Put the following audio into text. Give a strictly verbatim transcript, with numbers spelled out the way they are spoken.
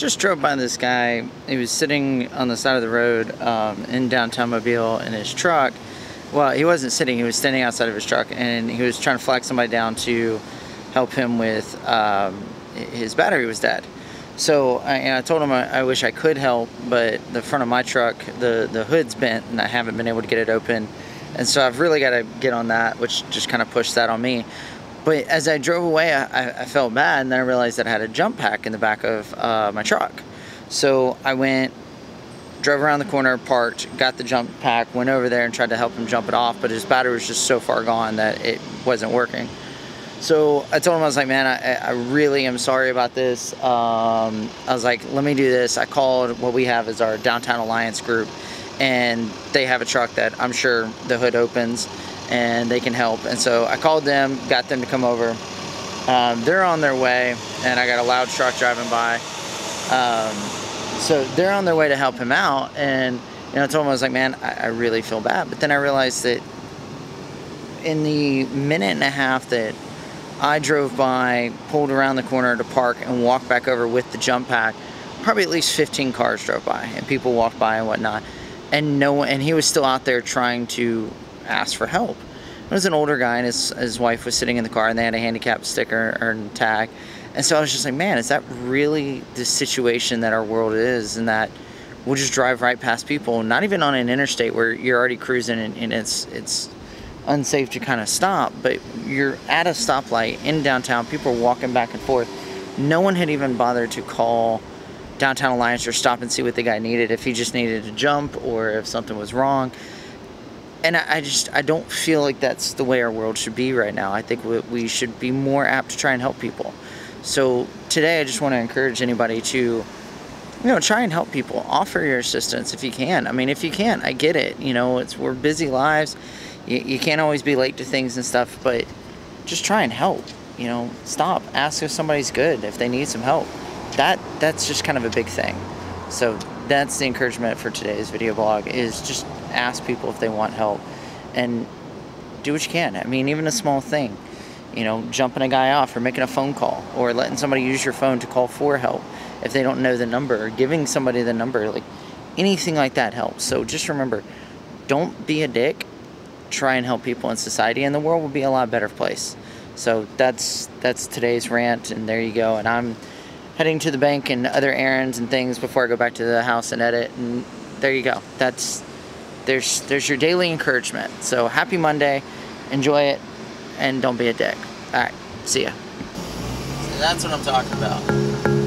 Just drove by this guy. He was sitting on the side of the road um, in downtown Mobile in his truck. Well, he wasn't sitting, he was standing outside of his truck, and he was trying to flag somebody down to help him with um, his battery was dead. So I, and I told him I, I wish I could help, but the front of my truck, the, the hood's bent and I haven't been able to get it open. And so I've really got to get on that, which just kind of pushed that on me. But as I drove away, I, I felt bad, and then I realized that I had a jump pack in the back of uh, my truck. So I went, drove around the corner, parked, got the jump pack, went over there and tried to help him jump it off, but his battery was just so far gone that it wasn't working. So I told him, I was like, man, I, I really am sorry about this. Um, I was like, let me do this. I called what we have is our Downtown Alliance group, and they have a truck that I'm sure the hood opens and they can help. And so I called them, got them to come over. Um, they're on their way, and I got a loud truck driving by. Um, so they're on their way to help him out. And you know, I told him, I was like, man, I, I really feel bad. But then I realized that in the minute and a half that I drove by, pulled around the corner to park and walked back over with the jump pack, probably at least fifteen cars drove by and people walked by and whatnot. And no one, and he was still out there trying to ask for help. It was an older guy, and his, his wife was sitting in the car, and they had a handicap sticker or tag. And so I was just like, man, is that really the situation that our world is, and that we'll just drive right past people, not even on an interstate where you're already cruising and, and it's it's unsafe to kind of stop, but you're at a stoplight in downtown, people are walking back and forth. No one had even bothered to call Downtown Alliance or stop and see what the guy needed, if he just needed to jump or if something was wrong. And I, I just, I don't feel like that's the way our world should be right now. I think we, we should be more apt to try and help people. So today I just want to encourage anybody to, you know, try and help people. Offer your assistance if you can. I mean, if you can't, I get it. You know, it's, we're busy lives. You, you can't always be late to things and stuff, but just try and help. You know, stop, ask if somebody's good, if they need some help. That, that's just kind of a big thing. So that's the encouragement for today's video blog, is just ask people if they want help and do what you can. I mean, even a small thing, you know, jumping a guy off or making a phone call or letting somebody use your phone to call for help if they don't know the number, or giving somebody the number, like anything like that helps. So just remember, don't be a dick. Try and help people in society, and the world will be a lot better place. So that's, that's today's rant, and there you go. And I'm heading to the bank and other errands and things before I go back to the house and edit, and there you go. That's there's there's your daily encouragement. So happy Monday, enjoy it, and don't be a dick. All right, see ya. So that's what I'm talking about.